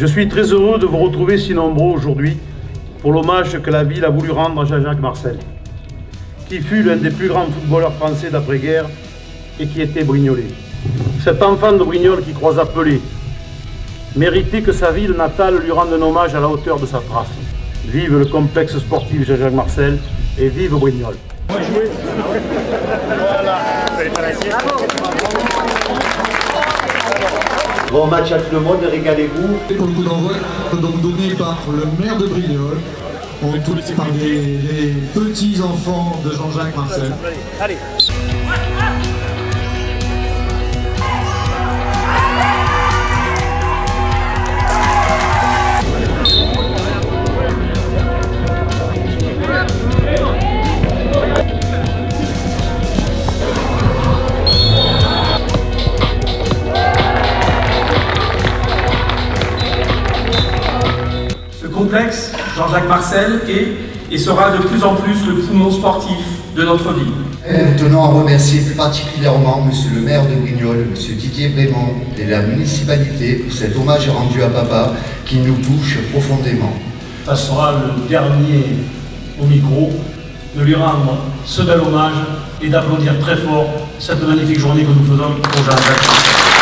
Je suis très heureux de vous retrouver si nombreux aujourd'hui pour l'hommage que la ville a voulu rendre à Jean-Jacques Marcel, qui fut l'un des plus grands footballeurs français d'après-guerre et qui était brignolais. Cet enfant de Brignoles qui croisa Pelé méritait que sa ville natale lui rende un hommage à la hauteur de sa trace. Vive le complexe sportif Jean-Jacques Marcel et vive Brignoles. Bon match à tout le monde, régalez-vous. Pour le coup d'envoi, donc donné par le maire de Brignoles, on est tous par les petits enfants de Jean-Jacques Marcel. Allez. Complexe Jean-Jacques Marcel est et sera de plus en plus le poumon sportif de notre ville. Nous tenons à remercier plus particulièrement M. le maire de Brignoles, M. Didier Brémont et la municipalité pour cet hommage rendu à papa qui nous touche profondément. Ça sera le dernier au micro de lui rendre ce bel hommage et d'applaudir très fort cette magnifique journée que nous faisons pour Jean-Jacques Marcel.